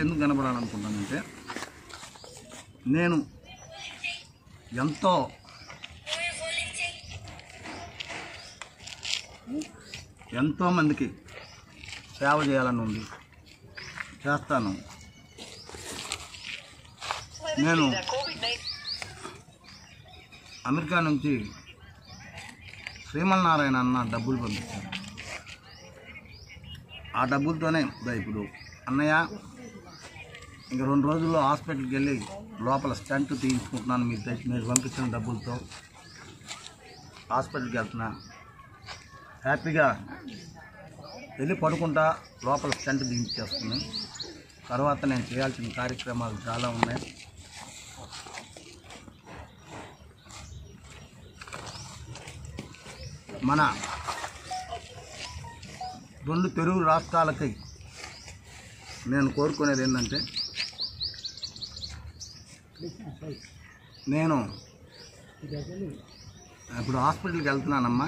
ఈరోజు ఎందుకు కనబడాలనుకుంటానంటే నేను ఎంతో ఎంతోమందికి సేవ చేయాలని ఉంది, చేస్తాను. నేను అమెరికా నుంచి శ్రీమన్నారాయణ అన్న డబ్బులు పంపించాను. ఆ డబ్బులతోనే ఇప్పుడు అన్నయ్య ఇంక 2 రోజుల్లో హాస్పిటల్కి వెళ్ళి లోపల స్టంట్ తీయించుకుంటున్నాను. మీరు పంపించిన డబ్బులతో హాస్పిటల్కి వెళ్తున్నా, హ్యాపీగా వెళ్ళి పడుకుంటా లోపల స్టంట్ తీయించేస్తున్నాను. తర్వాత నేను చేయాల్సిన కార్యక్రమాలు చాలా ఉన్నాయి. మన 2 తెలుగు రాష్ట్రాలకి నేను కోరుకునేది ఏంటంటే, నేను ఇప్పుడు హాస్పిటల్కి వెళ్తున్నానమ్మా.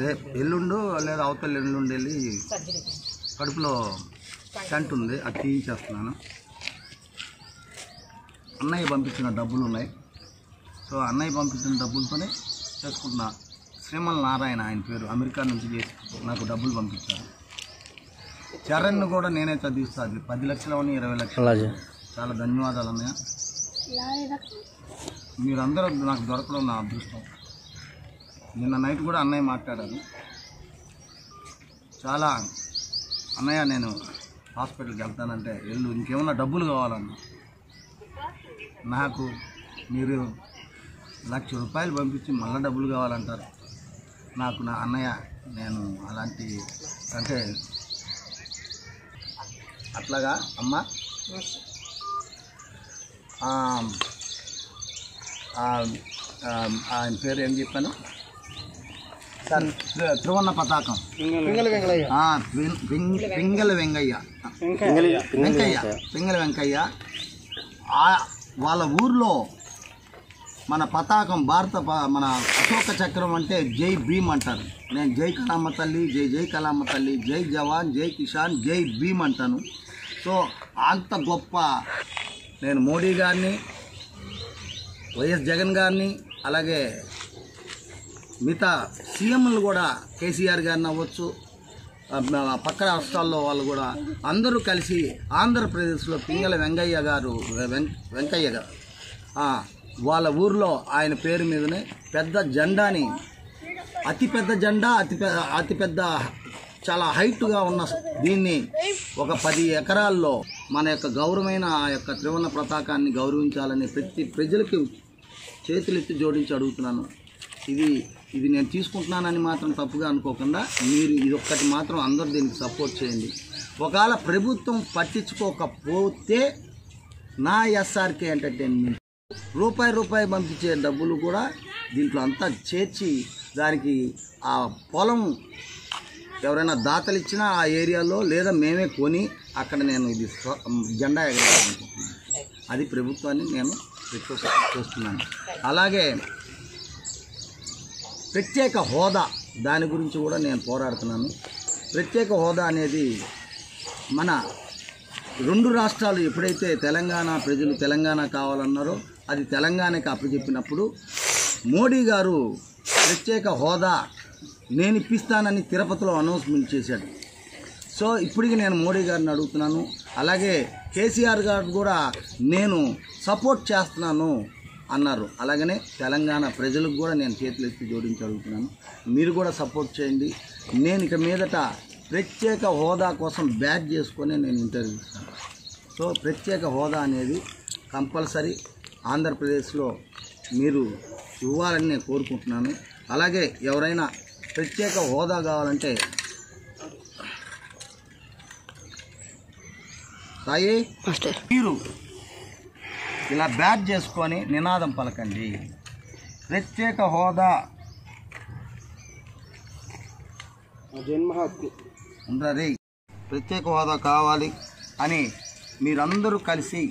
రేపు ఎల్లుండు లేదా అవతల ఎల్లుండి వెళ్ళి కడుపులో స్టంట్ ఉంది, అది తీయించేస్తున్నాను. అన్నయ్య పంపించిన డబ్బులు ఉన్నాయి, సో అన్నయ్య పంపించిన డబ్బులతోనే చేసుకుంటున్నా. శ్రీమన్నారాయణ ఆయన పేరు, అమెరికా నుంచి నాకు డబ్బులు పంపించారు. చరణ్ను కూడా నేనే చదివిస్తాను, 10 లక్షలు 20 లక్షలు. చాలా ధన్యవాదాలు అన్నయ్య, మీరందరూ నాకు దొరకడం నా అదృష్టం. నిన్న నైట్ కూడా అన్నయ్య మాట్లాడారు, చాలా అన్నయ్య నేను హాస్పిటల్కి వెళ్తానంటే వెళ్ళు, ఇంకేమన్నా డబ్బులు కావాలన్న. నాకు మీరు 1 లక్ష రూపాయలు పంపించి మళ్ళీ డబ్బులు కావాలంటారు. నాకు నా అన్నయ్య నేను అలాంటి అంటే అట్లాగా అమ్మ ఆయన పేరు ఏం చెప్పాను, త్రివర్ణ పతాకం పింగళి వెంకయ్య వాళ్ళ ఊర్లో మన పతాకం మన అశోక చక్రం అంటే జై భీమ్ అంటారు. నేను జై కళామ్మ తల్లి, జై జై కళామ్మ తల్లి, జై జవాన్, జై కిసాన్, జై భీమ్ అంటాను. సో అంత గొప్ప నేను మోడీ గారిని, వైఎస్ జగన్ గారిని, అలాగే మిగతా సీఎంలు కూడా, కేసీఆర్ గారిని అవ్వచ్చు, పక్క రాష్ట్రాల్లో వాళ్ళు కూడా అందరూ కలిసి ఆంధ్రప్రదేశ్లో పింగళి వెంకయ్య గారు వాళ్ళ ఊర్లో ఆయన పేరు మీదనే పెద్ద జెండాని, అతిపెద్ద జెండా, అతిపెద్ద చాలా హైట్గా ఉన్న దీన్ని ఒక 10 ఎకరాల్లో మన యొక్క గౌరవమైన ఆ యొక్క త్రివర్ణ పతాకాన్ని గౌరవించాలని ప్రతి ప్రజలకి చేతులెత్తి జోడించి అడుగుతున్నాను. ఇది నేను తీసుకుంటున్నానని మాత్రం తప్పుగా అనుకోకుండా మీరు ఇదొక్కటి మాత్రం అందరూ దీనికి సపోర్ట్ చేయండి. ఒకవేళ ప్రభుత్వం పట్టించుకోకపోతే నా ఎస్ఆర్కే ఎంటర్టైన్మెంట్ రూపాయి పంపించే డబ్బులు కూడా దీంట్లో అంతా చేర్చి దానికి ఆ పొలం ఎవరైనా దాతలు ఇచ్చినా ఆ ఏరియాలో లేదా మేమే కొని అక్కడ నేను ఇది జెండా ఎగరాలనుకుంటున్నాను. అది ప్రభుత్వాన్ని నేను రిక్వెస్ట్ చేస్తున్నాను. అలాగే ప్రత్యేక హోదా, దాని గురించి కూడా నేను పోరాడుతున్నాను. ప్రత్యేక హోదా అనేది మన 2 రాష్ట్రాలు ఎప్పుడైతే తెలంగాణ ప్రజలు తెలంగాణ కావాలన్నారో అది తెలంగాణకి అప్పచెప్పినప్పుడు మోడీ గారు ప్రత్యేక హోదా నేను ఇప్పిస్తానని తిరుపతిలో అనౌన్స్మెంట్ చేశాడు. సో ఇప్పటికి నేను మోడీ గారిని అడుగుతున్నాను, అలాగే కేసీఆర్ గారు కూడా నేను సపోర్ట్ చేస్తున్నాను అన్నారు. అలాగనే తెలంగాణ ప్రజలకు కూడా నేను చేతులు ఎత్తి జోడించి అడుగుతున్నాను, మీరు కూడా సపోర్ట్ చేయండి. నేను ఇక మీదట ప్రత్యేక హోదా కోసం బ్యాట్ చేసుకొని నేను ఇంటర్వ్యూ ఇస్తాను. సో ప్రత్యేక హోదా అనేది కంపల్సరీ ఆంధ్రప్రదేశ్లో మీరు ఇవ్వాలని నేను కోరుకుంటున్నాను. అలాగే ఎవరైనా ప్రత్యేక హోదా కావాలంటే సాయి మీరు ఇలా బ్యాట్ చేసుకొని నినాదం పలకండి, ప్రత్యేక హోదా జన్మ హక్కు ఉండాలి, ప్రత్యేక హోదా కావాలి అని మీరందరూ కలిసి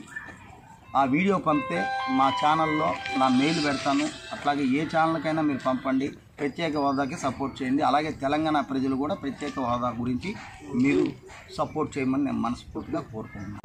ఆ వీడియో పంపితే మా ఛానల్లో నా మెయిల్ పెడతాను. అట్లాగే ఏ ఛానల్కైనా మీరు పంపండి, ప్రత్యేక హోదాకి సపోర్ట్ చేయండి. అలాగే తెలంగాణ ప్రజలు కూడా ప్రత్యేక హోదా గురించి మీరు సపోర్ట్ చేయమని నేను మనస్ఫూర్తిగా కోరుకుంటున్నాను.